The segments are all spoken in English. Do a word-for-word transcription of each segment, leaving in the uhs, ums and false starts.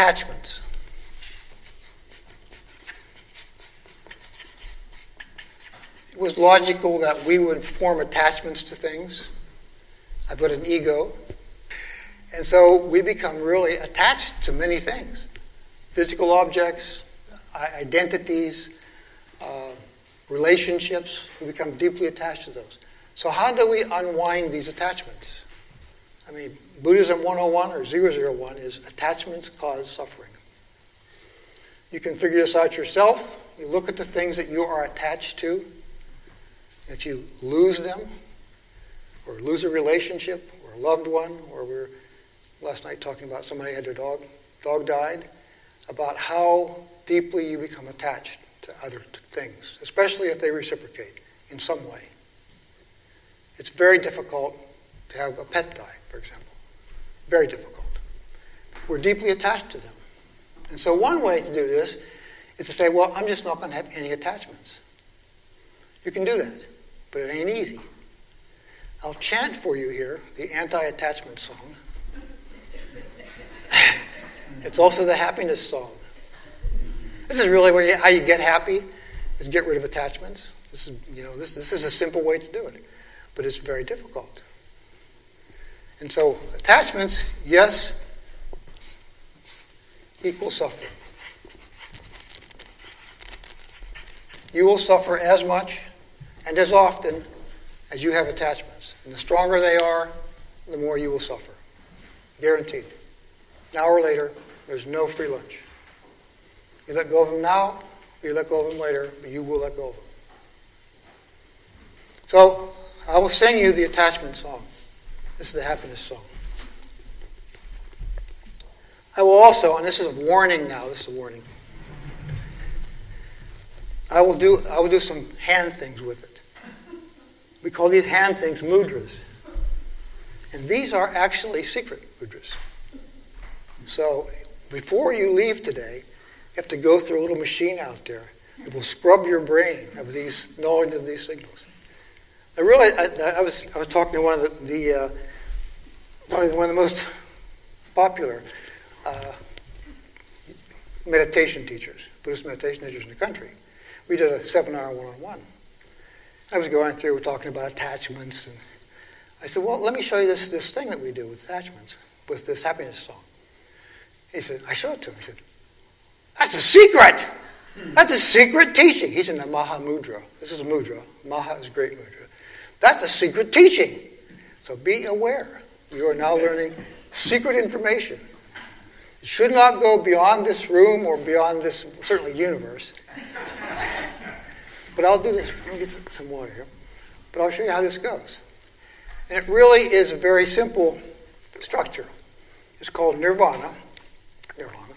attachments. It was logical that we would form attachments to things. I put an ego. And so we become really attached to many things. Physical objects, identities, uh, relationships. We become deeply attached to those. So how do we unwind these attachments? I mean, Buddhism one oh one or zero zero one is attachments cause suffering. You can figure this out yourself. You look at the things that you are attached to. If you lose them, or lose a relationship, or a loved one, or we were last night talking about somebody had their dog, dog died, about how deeply you become attached to other things, especially if they reciprocate in some way. It's very difficult to have a pet die, for example. Very difficult. We're deeply attached to them. And so one way to do this is to say, well, I'm just not going to have any attachments. You can do that, but it ain't easy. I'll chant for you here the anti-attachment song. It's also the happiness song. This is really where you, how you get happy, is get rid of attachments. This is, you know, this, this is a simple way to do it, but it's very difficult. And so attachments, yes, equal suffering. You will suffer as much and as often as you have attachments. And the stronger they are, the more you will suffer. Guaranteed. An hour later, there's no free lunch. You let go of them now, you let go of them later, but you will let go of them. So, I will sing you the attachment song. This is the happiness song. I will also, and this is a warning now, this is a warning. I will do, I will do some hand things with it. We call these hand things mudras. And these are actually secret mudras. So before you leave today, you have to go through a little machine out there that will scrub your brain of these knowledge of these signals. I realized I, I was I was talking to one of the, the uh, probably one of the most popular uh, meditation teachers, Buddhist meditation teachers in the country. We did a seminar one-on-one. I was going through, we're talking about attachments, and I said, well, let me show you this, this thing that we do with attachments, with this happiness song. He said, I showed it to him. He said, that's a secret! That's a secret teaching. He's in the Maha Mudra. This is a mudra. Maha is great mudra. That's a secret teaching. So be aware. You are now learning secret information. It should not go beyond this room or beyond this, certainly, universe. But I'll do this. Let me get some, some water here. But I'll show you how this goes. And it really is a very simple structure. It's called Nirvana. Nirvana.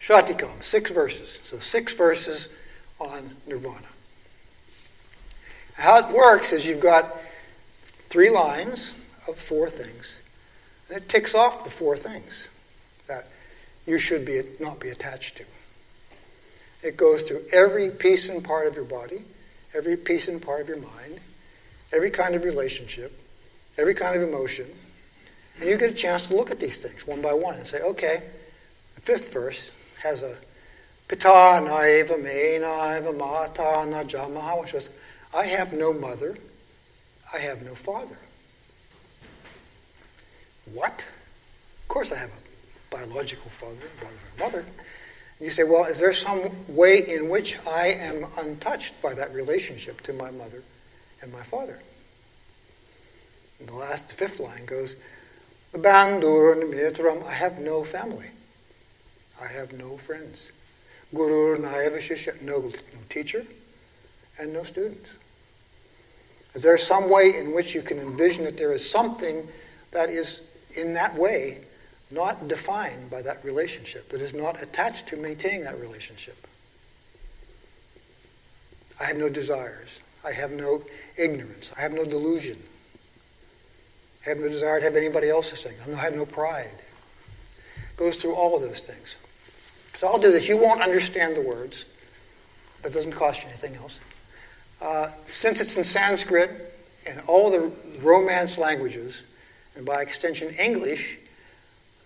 Shatakam. Six verses. So six verses on Nirvana. How it works is you've got three lines of four things. And it ticks off the four things that you should be not be attached to. It goes through every piece and part of your body, every piece and part of your mind, every kind of relationship, every kind of emotion. And you get a chance to look at these things one by one and say, okay, the fifth verse has a Pita na eva me na eva mata na jamaha, which was, I have no mother, I have no father. What? Of course I have a biological father, brother, and mother. You say, well, is there some way in which I am untouched by that relationship to my mother and my father? And the last, the fifth line goes, Bandurun mitram, I have no family. I have no friends. Guru nayavashisha, no, no teacher and no students. Is there some way in which you can envision that there is something that is in that way not defined by that relationship, that is not attached to maintaining that relationship? I have no desires. I have no ignorance. I have no delusion. I have no desire to have anybody else's thing. I have no pride. It goes through all of those things. So I'll do this. You won't understand the words. That doesn't cost you anything else. Uh, since it's in Sanskrit and all the Romance languages, and by extension English,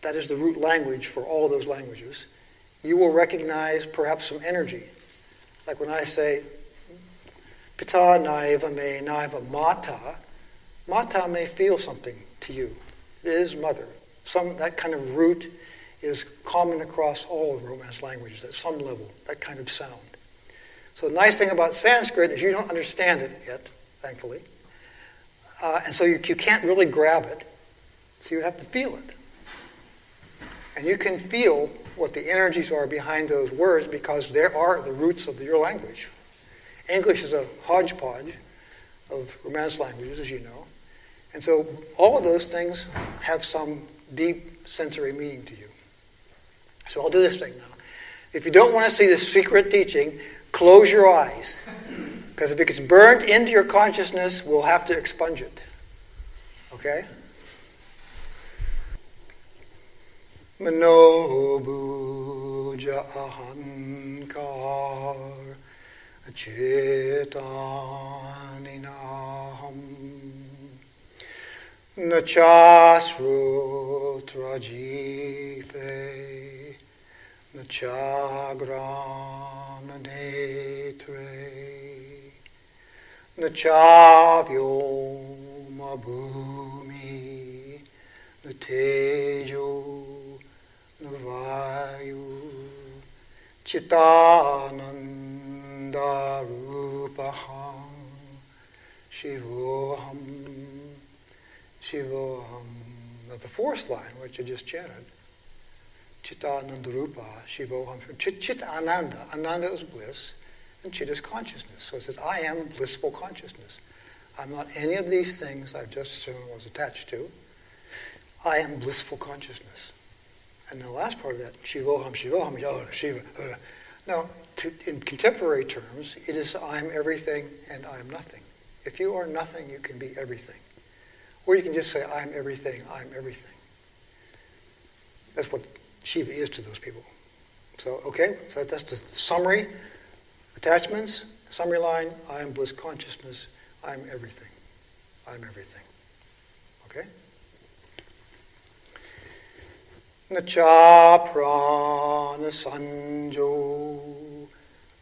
that is the root language for all of those languages, you will recognize perhaps some energy. Like when I say, Pita naiva me naiva mata, mata may feel something to you. It is mother. Some, that kind of root is common across all Romance languages at some level, that kind of sound. So the nice thing about Sanskrit is you don't understand it yet, thankfully. Uh, and so you, you can't really grab it. So you have to feel it. And you can feel what the energies are behind those words because there are the roots of the, your language. English is a hodgepodge of Romance languages, as you know. And so all of those things have some deep sensory meaning to you. So I'll do this thing now. If you don't want to see the secret teaching, close your eyes. Because if it gets burned into your consciousness, we'll have to expunge it. Okay? Manobuja ahankar chetanaham nachasrutrajive nachagrannetre nachavyomabhumi natejo Navayu Chitananda Rupaham Shivoham Shivoham. That's the fourth line, which I just chanted. Chitananda Rupa Shivoham. Chit, chit Ananda. Ananda is bliss, and Chit is consciousness. So it says, I am blissful consciousness. I'm not any of these things I've just shown was attached to. I am blissful consciousness. And the last part of that, Shivoham, Shivoham, Yoh, Shiva. Uh. Now, to, in contemporary terms, it is I am everything and I am nothing. If you are nothing, you can be everything. Or you can just say, I am everything, I am everything. That's what Shiva is to those people. So, okay, so that's the summary. Attachments, summary line, I am bliss consciousness, I am everything. I am everything. Okay? Nacha prana sanjo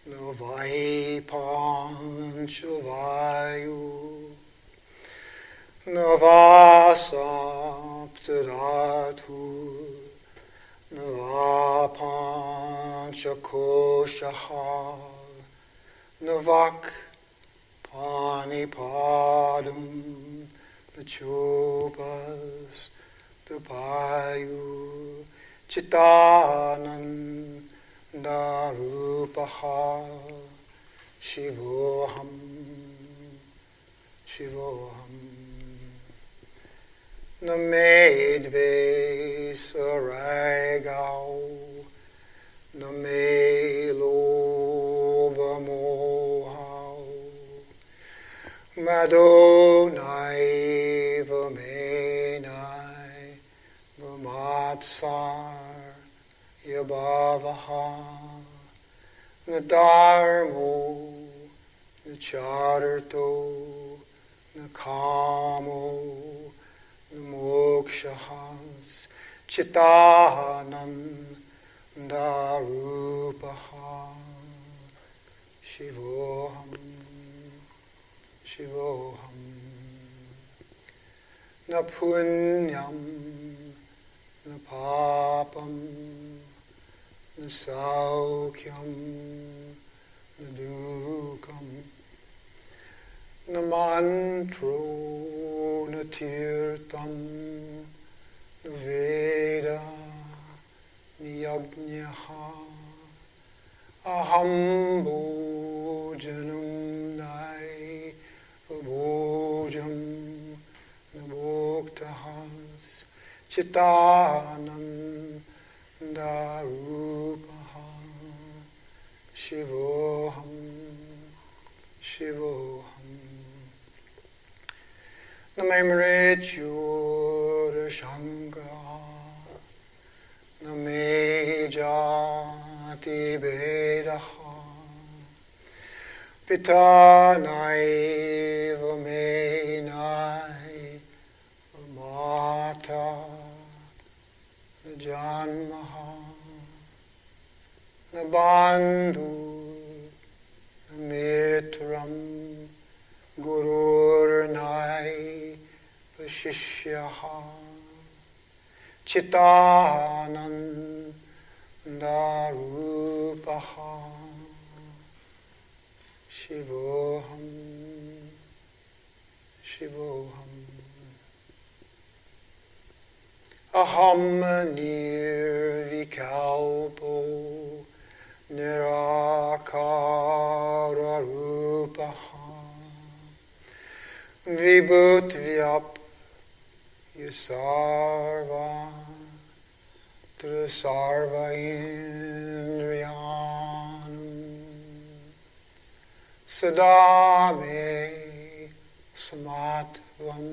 navai panchavayu navasaptaratu navapanchakoshaha navak panipadam nachopas Dupayu Chitananda Rupaha Shivoham Shivoham Namedve Saraigao Namelobamohao Madonai Vamena Matsar Yabhavaha Nadarmo Nacharto Nakamo Namokshahas Chitananda Rupaha Shivoham Shivoham Napunyam Na papam, na saukyam, na dukam, na mantro, na tirtam, na veda, na yajnaha, aham bhojanam nai vabhojam na bhoktaham. Chitananda Rupaha Shivoham Shivoham Namemrityur Shankara Namejati Vedaha Pita Naiva Menai Mata bandhu mitram gurur nai pashishyaha chitananda rupaha shivoham shivoham aham nirvikalpo nirakara rupaha vibhutvyap yusarva trasarva indriyanam sadame samatvam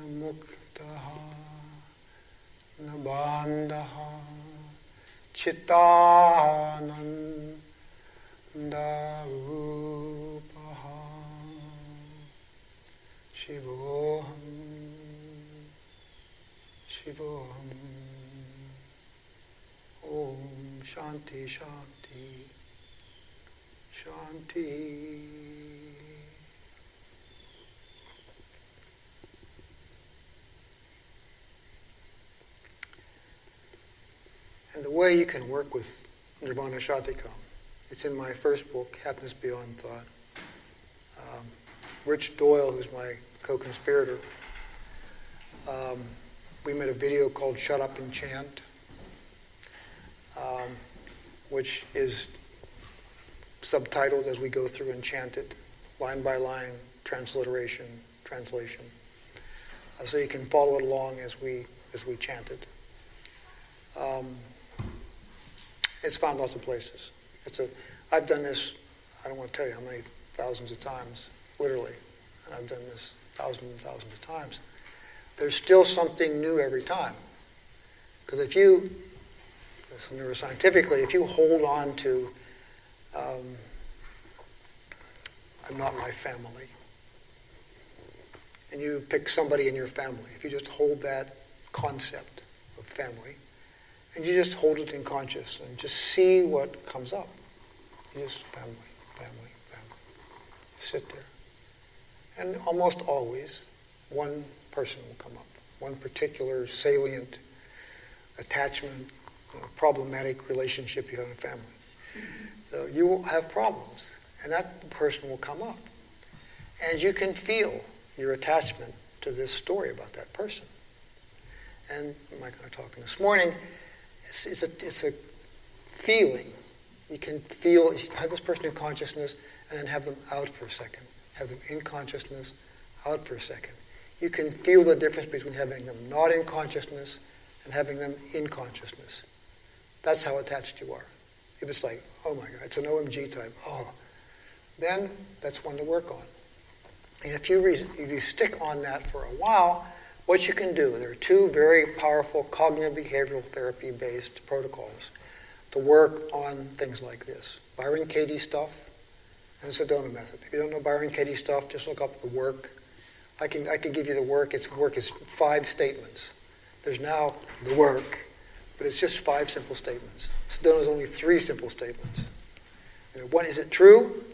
namuktaha Nabandha Chitananda Rupaha Shivoham Shivoham Om Shanti Shanti Shanti. And the way you can work with Nirvana Shatakam, it's in my first book, Happiness Beyond Thought. Um, Rich Doyle, who's my co-conspirator, um, we made a video called Shut Up and Chant, um, which is subtitled as we go through and chant it, line by line, transliteration, translation. Uh, so you can follow it along as we, as we chant it. Um, It's found lots of places. It's a, I've done this, I don't want to tell you how many thousands of times, literally. And I've done this thousands and thousands of times. There's still something new every time. Because if you, this is neuroscientifically, if you hold on to, um, I'm not my family, and you pick somebody in your family, if you just hold that concept of family, and you just hold it in conscious and just see what comes up. You just family, family, family. You sit there. And almost always, one person will come up. One particular salient attachment, you know, problematic relationship you have in a family. So you will have problems, and that person will come up. And you can feel your attachment to this story about that person. And Mike and I were talking this morning. It's, it's, a, it's a feeling. You can feel, you have this person in consciousness and then have them out for a second. Have them in consciousness, out for a second. You can feel the difference between having them not in consciousness and having them in consciousness. That's how attached you are. If it's like, oh my God, it's an O M G type, oh, then that's one to work on. And if you, re- if you stick on that for a while, what you can do, there are two very powerful cognitive behavioral therapy-based protocols to work on things like this. Byron Katie stuff and the Sedona method. If you don't know Byron Katie stuff, just look up the work. I can, I can give you the work. Its work is five statements. There's now the work, but it's just five simple statements. Sedona's only three simple statements. You know, one, is it true?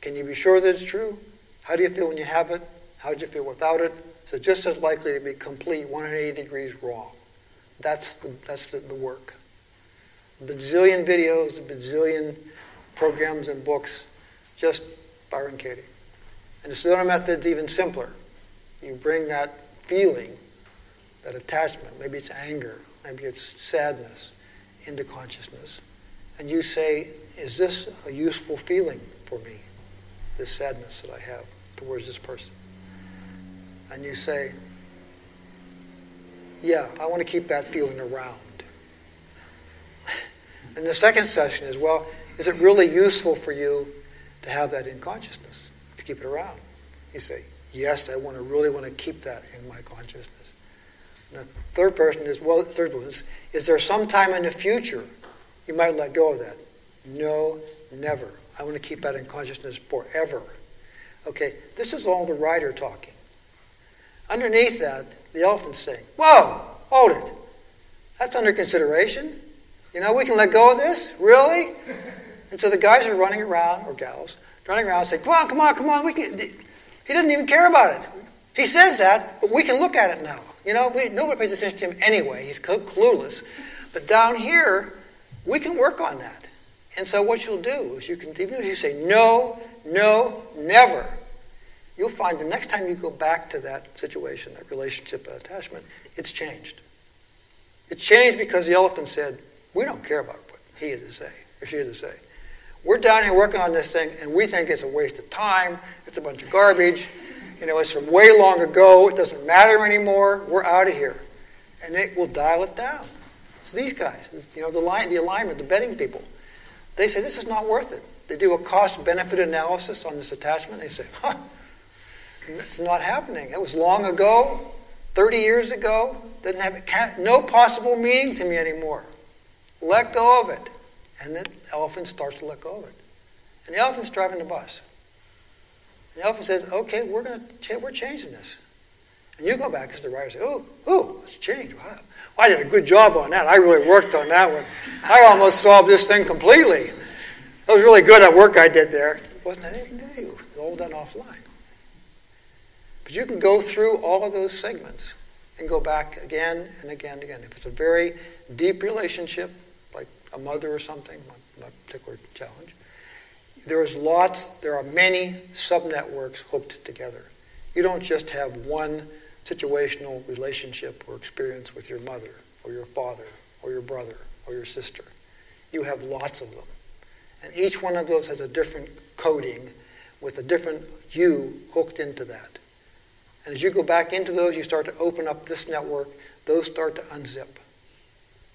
Can you be sure that it's true? How do you feel when you have it? How do you feel without it? So just as likely to be complete one hundred eighty degrees wrong. That's the, that's the, the work. A bazillion videos, a bazillion programs and books, just Byron Katie. And the Sedona method's even simpler. You bring that feeling, that attachment, maybe it's anger, maybe it's sadness, into consciousness. And you say, is this a useful feeling for me, this sadness that I have towards this person? And you say, yeah, I want to keep that feeling around. And the second session is, well, is it really useful for you to have that in consciousness, to keep it around? You say, yes, I want to really want to keep that in my consciousness. And the third person is, well, the third one is, is there some time in the future you might let go of that? No, never. I want to keep that in consciousness forever. Okay, this is all the writer talking. Underneath that, the elephant's saying, whoa, hold it. That's under consideration. You know, we can let go of this? Really? And so the guys are running around, or gals, running around saying, come on, come on, come on. We can. He doesn't even care about it. He says that, but we can look at it now. You know, we, nobody pays attention to him anyway. He's clueless. But down here, we can work on that. And so what you'll do is you can, even if you say no, no, never, you'll find the next time you go back to that situation, that relationship, that attachment, it's changed. It's changed because the elephant said, we don't care about what he is to say, or she is to say. We're down here working on this thing, and we think it's a waste of time, it's a bunch of garbage, you know, it's from way long ago, it doesn't matter anymore, we're out of here. And they will dial it down. It's these guys, you know, the, line, the alignment, the betting people. They say, this is not worth it. They do a cost-benefit analysis on this attachment. They say, huh, it's not happening. It was long ago, thirty years ago. Doesn't have can't, no possible meaning to me anymore. Let go of it. And the elephant starts to let go of it. And the elephant's driving the bus. And the elephant says, okay, we're going to we're changing this. And you go back as the rider, say, oh, oh, it's changed. Wow. Well, I did a good job on that. I really worked on that one. I almost solved this thing completely. That was really good at work I did there. It wasn't anything to do. It's all done offline. But you can go through all of those segments and go back again and again and again. If it's a very deep relationship, like a mother or something, my particular challenge, there is lots, there are many sub-networks hooked together. You don't just have one situational relationship or experience with your mother or your father or your brother or your sister. You have lots of them. And each one of those has a different coding with a different you hooked into that. And as you go back into those, you start to open up this network. Those start to unzip.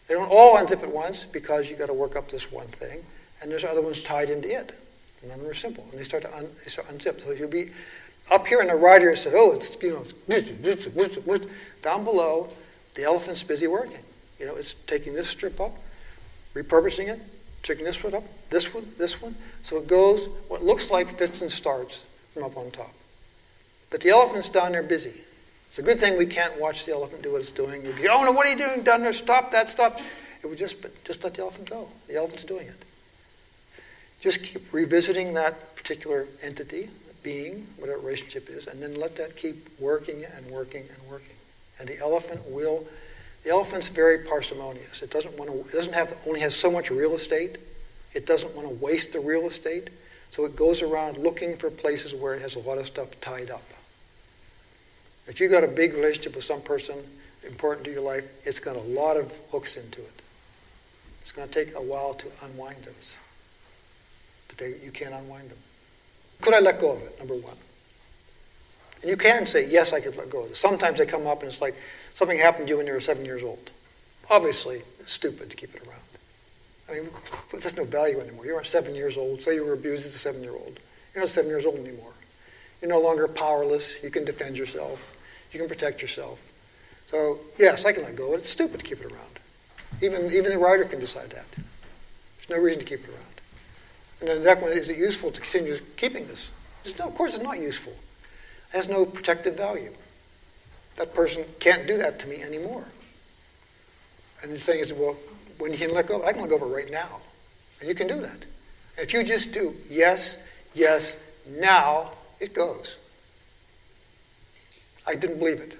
They don't all unzip at once because you've got to work up this one thing. And there's other ones tied into it. None of them are simple. And they start to un they start unzip. So you'll be up here in the rider says, oh, it's, you know, it's down below, the elephant's busy working. You know, it's taking this strip up, repurposing it, taking this one up, this one, this one. So it goes, what looks like fits and starts from up on top. But the elephant's down there busy. It's a good thing we can't watch the elephant do what it's doing. You'd be, oh, no, what are you doing down there? Stop that, stop. It would just, just let the elephant go. The elephant's doing it. Just keep revisiting that particular entity, being, whatever relationship is, and then let that keep working and working and working. And the elephant will, the elephant's very parsimonious. It doesn't want to, it doesn't have, only has so much real estate. It doesn't want to waste the real estate. So it goes around looking for places where it has a lot of stuff tied up. If you've got a big relationship with some person important to your life, it's got a lot of hooks into it. It's going to take a while to unwind those. But they, you can't unwind them. Could I let go of it, number one? And you can say, yes, I could let go of it. Sometimes they come up and it's like something happened to you when you were seven years old. Obviously, it's stupid to keep it around. I mean, there's no value anymore. You aren't seven years old. Say you were abused as a seven-year-old. You're not seven years old anymore. You're no longer powerless. You can defend yourself. You can protect yourself. So, yes, I can let go of it. It's stupid to keep it around. Even, even the rider can decide that. There's no reason to keep it around. And then that one, is it useful to continue keeping this? No, of course it's not useful. It has no protective value. That person can't do that to me anymore. And the thing is, well, when you can let go, I can let go of it right now. And you can do that. If you just do yes, yes, now, it goes. I didn't believe it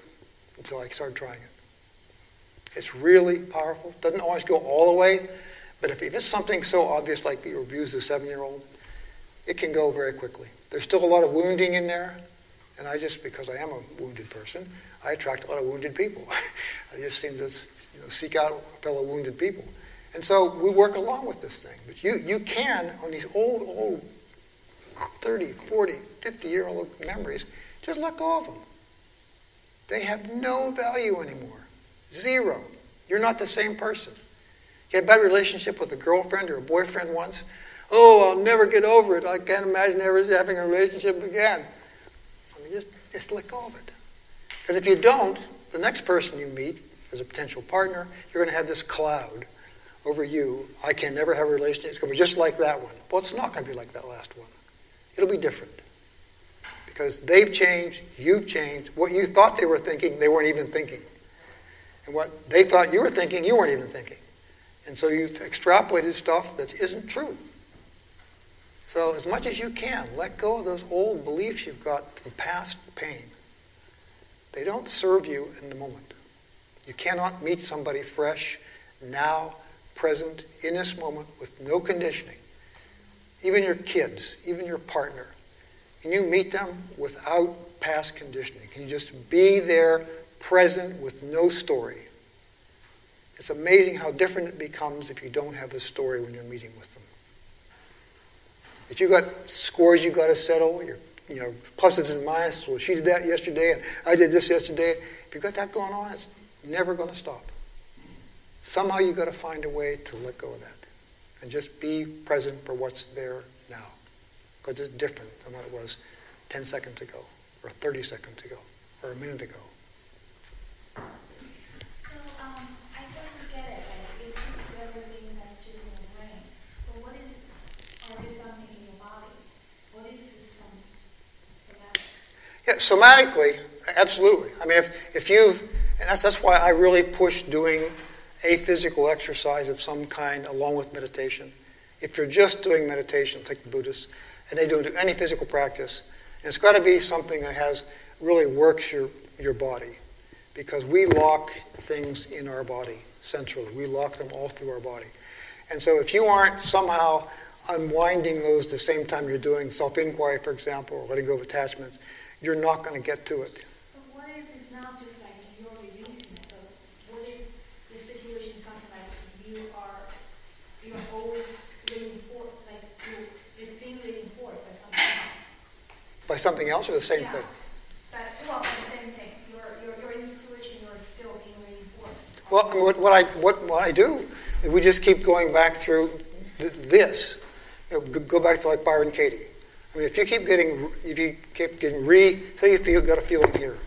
until I started trying it. It's really powerful. It doesn't always go all the way. But if it's something so obvious like you abused a seven-year-old, it can go very quickly. There's still a lot of wounding in there. And I just, because I am a wounded person, I attract a lot of wounded people. I just seem to, you know, seek out fellow wounded people. And so we work along with this thing. But you, you can, on these old, old thirty, forty, fifty-year-old memories, just let go of them. They have no value anymore. Zero. You're not the same person. You had a bad relationship with a girlfriend or a boyfriend once. Oh, I'll never get over it. I can't imagine ever having a relationship again. I mean, just, just let go of it. Because if you don't, the next person you meet as a potential partner, you're going to have this cloud over you. I can never have a relationship. It's going to be just like that one. Well, it's not going to be like that last one. It'll be different. Because they've changed, you've changed. What you thought they were thinking, they weren't even thinking. And what they thought you were thinking, you weren't even thinking. And so you've extrapolated stuff that isn't true. So as much as you can, let go of those old beliefs you've got from past pain. They don't serve you in the moment. You cannot meet somebody fresh, now, present, in this moment, with no conditioning. Even your kids, even your partner. Can you meet them without past conditioning? Can you just be there, present, with no story? It's amazing how different it becomes if you don't have a story when you're meeting with them. If you've got scores you've got to settle, your, you know, pluses and minuses, well, she did that yesterday, and I did this yesterday. If you've got that going on, it's never going to stop. Somehow you've got to find a way to let go of that and just be present for what's there now, because it's different than what it was ten seconds ago, or thirty seconds ago, or a minute ago. Yeah, somatically, absolutely. I mean, if, if you've, and that's, that's why I really push doing a physical exercise of some kind along with meditation. If you're just doing meditation, take the Buddhists, and they don't do any physical practice, and it's got to be something that has, really works your, your body, because we lock things in our body, centrally. We lock them all through our body. And so if you aren't somehow unwinding those the same time you're doing self-inquiry, for example, or letting go of attachments, you're not going to get to it. But what if it's not just like you're releasing it? So what if your situation is something like you are, you are always reinforced, like you, it's being reinforced by something else? By something else or the same yeah. thing? But, well, the same thing. Your, your, your institution, you're still being reinforced. Well, I mean, what, what, I, what, what I do, we just keep going back through th- this. You know, go back to like Byron Katie. I mean, if you keep getting, if you keep getting re, say you feel, got a feeling here,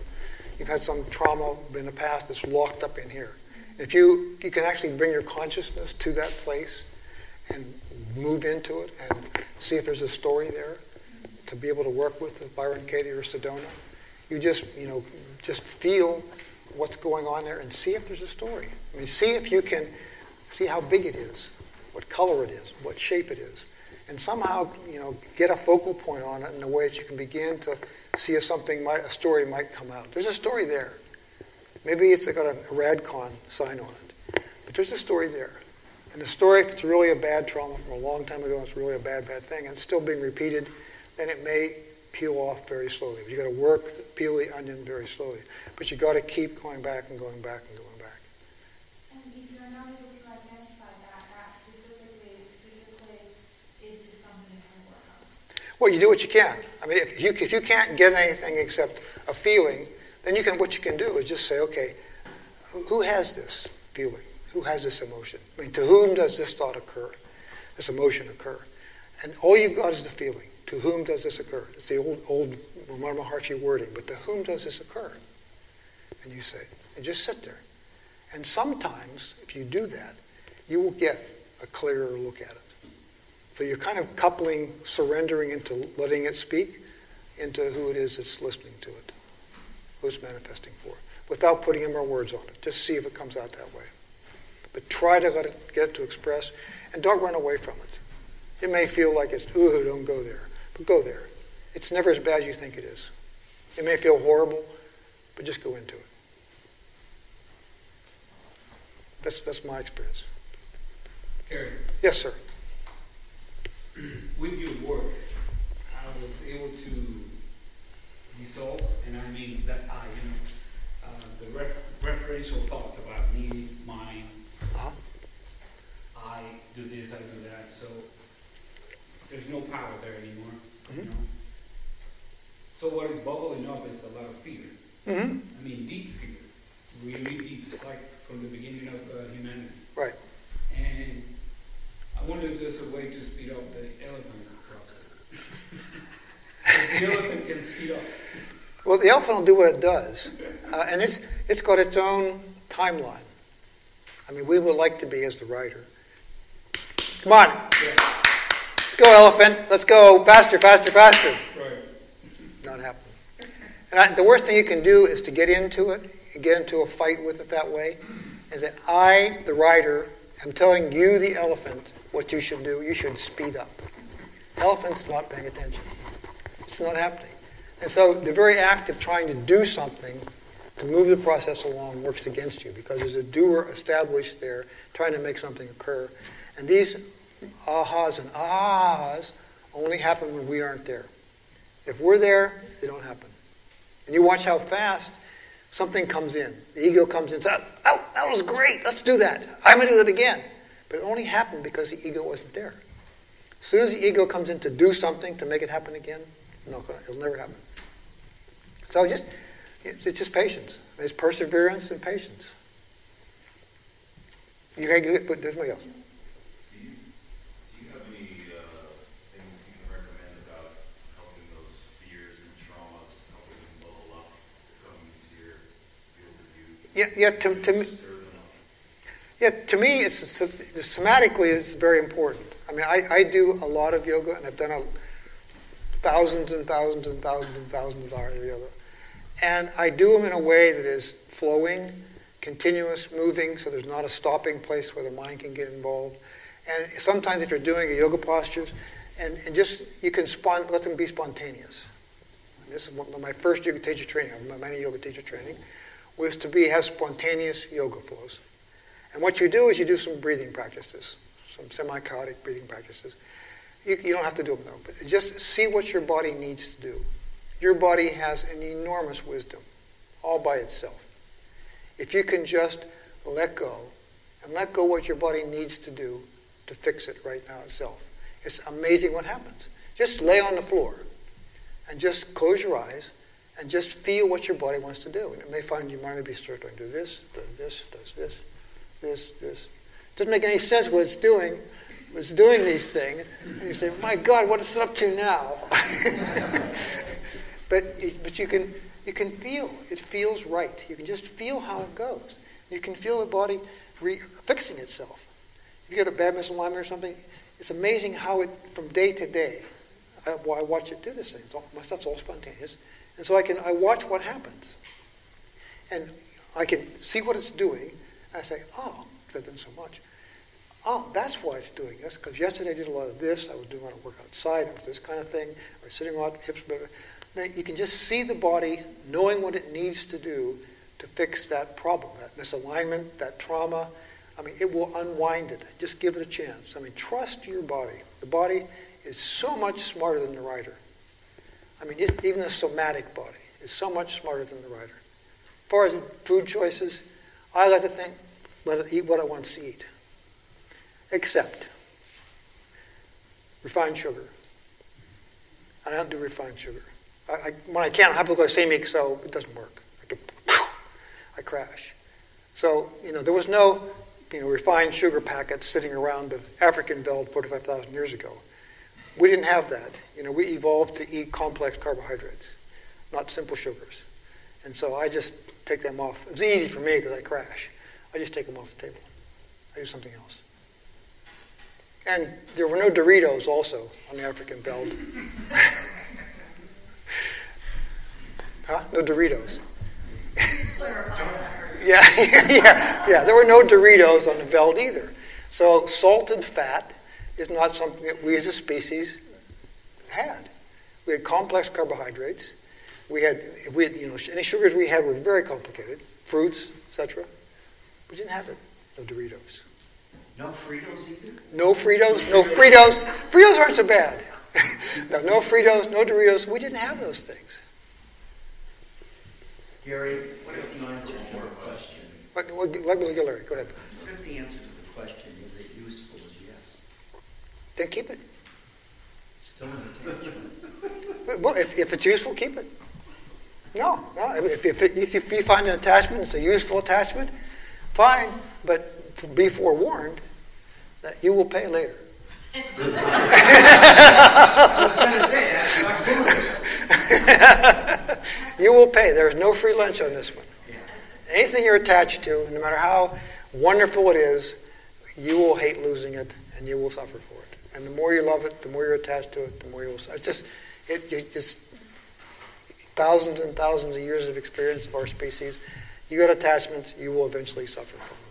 you've had some trauma in the past that's locked up in here. If you, you can actually bring your consciousness to that place and move into it and see if there's a story there to be able to work with, with Byron Katie or Sedona. You just, you know, just feel what's going on there and see if there's a story. I mean, see if you can, see how big it is, what color it is, what shape it is. And somehow, you know, get a focal point on it in a way that you can begin to see if something might, a story might come out. There's a story there. Maybe it's got a Radcon sign on it. But there's a story there. And the story, if it's really a bad trauma from a long time ago, it's really a bad, bad thing, and it's still being repeated, then it may peel off very slowly. But you've got to work, peel the onion very slowly. But you've got to keep going back and going back and going. Well, you do what you can. I mean, if you if you can't get anything except a feeling, then you can what you can do is just say, okay, who has this feeling? Who has this emotion? I mean, to whom does this thought occur? This emotion occur? And all you've got is the feeling. To whom does this occur? It's the old old Ramana Maharshi wording. But to whom does this occur? And you say, and just sit there. And sometimes, if you do that, you will get a clearer look at it. So you're kind of coupling, surrendering into letting it speak, into who it is that's listening to it, who it's manifesting for, without putting any more words on it. Just see if it comes out that way. But try to let it, get it to express, and don't run away from it. It may feel like it's, ooh, don't go there, but go there. It's never as bad as you think it is. It may feel horrible, but just go into it. That's, that's my experience. Gary. Yes, sir. With your work, I was able to dissolve, and I mean that I, you know, uh, the ref- referential thoughts about me, mine, uh-huh. I do this, I do that, so there's no power there anymore, mm-hmm. you know. So what is bubbling up is a lot of fear. Mm-hmm. I mean, deep fear, really deep. It's like from the beginning of uh, humanity. Right. And I wonder if there's a way to speed up the elephant process. The elephant can speed up. Well, the elephant will do what it does. Uh, and it's it's got its own timeline. I mean, we would like to be as the rider. Come on. Yeah. Let's go, elephant. Let's go faster, faster, faster. Right. Not happening. And I, the worst thing you can do is to get into it, get into a fight with it that way, and say, I, the rider, I'm telling you, the elephant, what you should do. You should speed up. Elephant's not paying attention. It's not happening. And so the very act of trying to do something to move the process along works against you, because there's a doer established there trying to make something occur. And these ahas and ahas only happen when we aren't there. If we're there, they don't happen. And you watch how fast something comes in. The ego comes in and says, oh, that was great, let's do that. I'm going to do that again. But it only happened because the ego wasn't there. As soon as the ego comes in to do something, to make it happen again, no, it'll never happen. So just, it's just patience. It's perseverance and patience. You can get, but there's somebody else. Yeah, yeah. To, to me, yeah, to me, it's somatically it's very important. I mean, I, I do a lot of yoga, and I've done a, thousands and thousands and thousands and thousands of hours of yoga, and I do them in a way that is flowing, continuous, moving. So there's not a stopping place where the mind can get involved. And sometimes, if you're doing a yoga postures, and, and just you can spon let them be spontaneous. And this is one of my first yoga teacher training. I've done many yoga teacher training. Was to be have spontaneous yoga flows. And what you do is you do some breathing practices, some semi-chaotic breathing practices. You, you don't have to do them though, but just see what your body needs to do. Your body has an enormous wisdom all by itself. If you can just let go, and let go what your body needs to do to fix it right now itself, it's amazing what happens. Just lay on the floor and just close your eyes and just feel what your body wants to do. And it may find your mind may be circling, do this, do this, does this, this, this. It doesn't make any sense what it's doing. It's doing these things. And you say, my God, what is it up to now? but but you can you can feel. It feels right. You can just feel how it goes. You can feel the body re fixing itself. If you get a bad misalignment or something, it's amazing how it, from day to day, I, well, I watch it do this thing. It's all, my stuff's all spontaneous. And so I can I watch what happens, and I can see what it's doing. And I say, oh, because I've done so much. Oh, that's why it's doing this. Because yesterday I did a lot of this. I was doing a lot of work outside. I was this kind of thing. I was sitting a lot, hips better. Now you can just see the body knowing what it needs to do to fix that problem, that misalignment, that trauma. I mean, it will unwind it. Just give it a chance. I mean, trust your body. The body is so much smarter than the writer. I mean, even the somatic body is so much smarter than the writer. As far as food choices, I like to think, let it eat what it wants to eat. Except refined sugar. I don't do refined sugar. I, I, when I can't, I'm hypoglycemic, so it doesn't work. I, can, I crash. So, you know, there was no you know, refined sugar packets sitting around the African belt forty-five thousand years ago. We didn't have that. You know, we evolved to eat complex carbohydrates, not simple sugars. And so I just take them off. It's easy for me because I crash. I just take them off the table. I do something else. And there were no Doritos also on the African belt. Huh? No Doritos. yeah, yeah, yeah. There were no Doritos on the belt either. So salted fat is not something that we as a species had. We had complex carbohydrates. We had, we had you know, any sugars we had were very complicated, fruits, et cetera. We didn't have it. No Doritos. No Fritos either? No Fritos, no Fritos. Fritos aren't so bad. no, no Fritos, no Doritos. We didn't have those things. Gary, what if the answer to our question? Let, let me go, Larry. Go ahead. What if the answer to the question? Then keep it. Still an well, if, if it's useful, keep it. No, no. If, if, it, if you find an attachment, it's a useful attachment, fine. But be forewarned that you will pay later. I was going to say that. You will pay. There's no free lunch on this one. Yeah. Anything you're attached to, no matter how wonderful it is, you will hate losing it, and you will suffer for it. And the more you love it, the more you're attached to it, the more you will... It's just it, it, it's thousands and thousands of years of experience of our species. You got attachments, you will eventually suffer from it.